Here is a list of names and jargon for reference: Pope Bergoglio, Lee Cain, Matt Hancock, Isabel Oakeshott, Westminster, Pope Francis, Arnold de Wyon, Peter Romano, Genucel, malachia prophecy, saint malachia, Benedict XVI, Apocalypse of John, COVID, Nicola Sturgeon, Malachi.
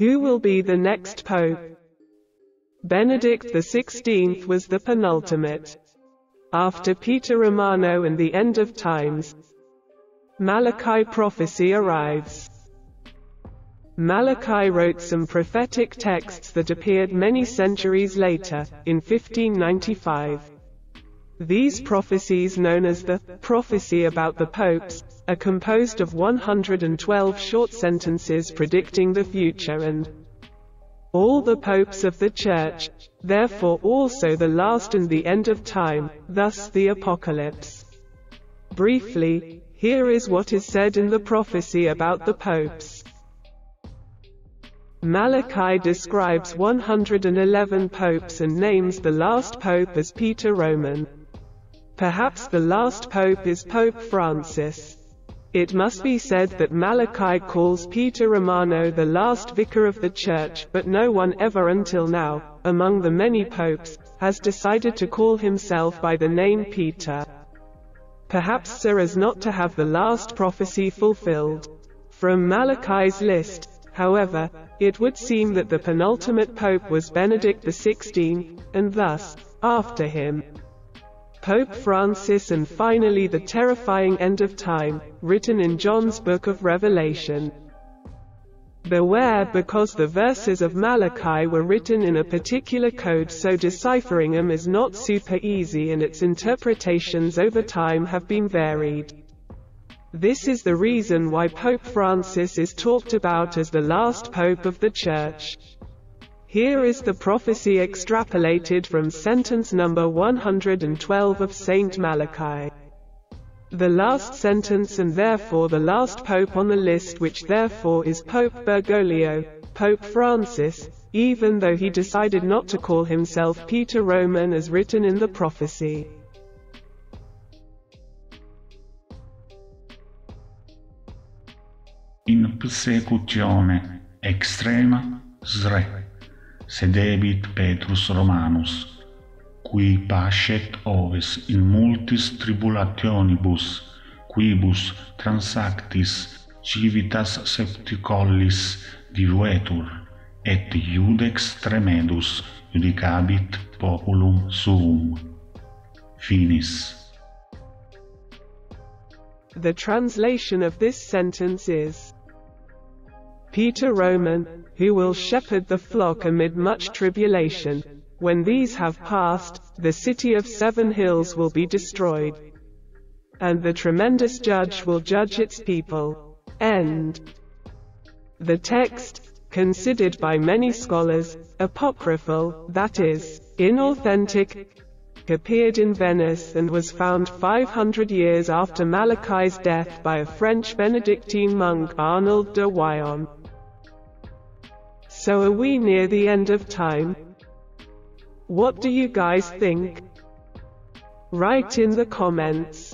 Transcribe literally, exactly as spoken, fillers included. Who will be the next Pope? Benedict the sixteenth was the penultimate. After Peter Romano and the end of times, Malachi prophecy arrives. Malachi wrote some prophetic texts that appeared many centuries later, in fifteen ninety-five. These prophecies, known as the prophecy about the popes, are composed of one hundred twelve short sentences predicting the future and all the popes of the Church, therefore also the last and the end of time, thus the apocalypse. Briefly, here is what is said in the prophecy about the popes. Malachi describes one hundred eleven popes and names the last pope as Peter Roman. Perhaps the last pope is Pope Francis. It must be said that Malachi calls Peter Romano the last vicar of the Church, but no one ever until now, among the many popes, has decided to call himself by the name Peter. Perhaps so as not to have the last prophecy fulfilled. From Malachi's list, however, it would seem that the penultimate pope was Benedict the sixteenth, and thus, after him, Pope Francis, and finally the terrifying end of time, written in John's book of Revelation. Beware, because the verses of Malachi were written in a particular code, so deciphering them is not super easy, and its interpretations over time have been varied. This is the reason why Pope Francis is talked about as the last pope of the Church. Here is the prophecy extrapolated from sentence number one hundred twelve of Saint Malachi. The last sentence, and therefore the last pope on the list, which therefore is Pope Bergoglio, Pope Francis, even though he decided not to call himself Peter Roman as written in the prophecy. In persecuzione extrema sre. Sedebit Petrus Romanus, qui pascet oves in multis tribulationibus, quibus transactis civitas septicollis divetur, et iudex tremedus judicabit populum suum. Finis. The translation of this sentence is: Peter Roman, who will shepherd the flock amid much tribulation, when these have passed, the city of seven hills will be destroyed, and the tremendous judge will judge its people. End. The text, considered by many scholars apocryphal, that is, inauthentic, appeared in Venice and was found five hundred years after Malachi's death by a French Benedictine monk, Arnold de Wyon. So are we near the end of time? What do you guys think? Write in the comments.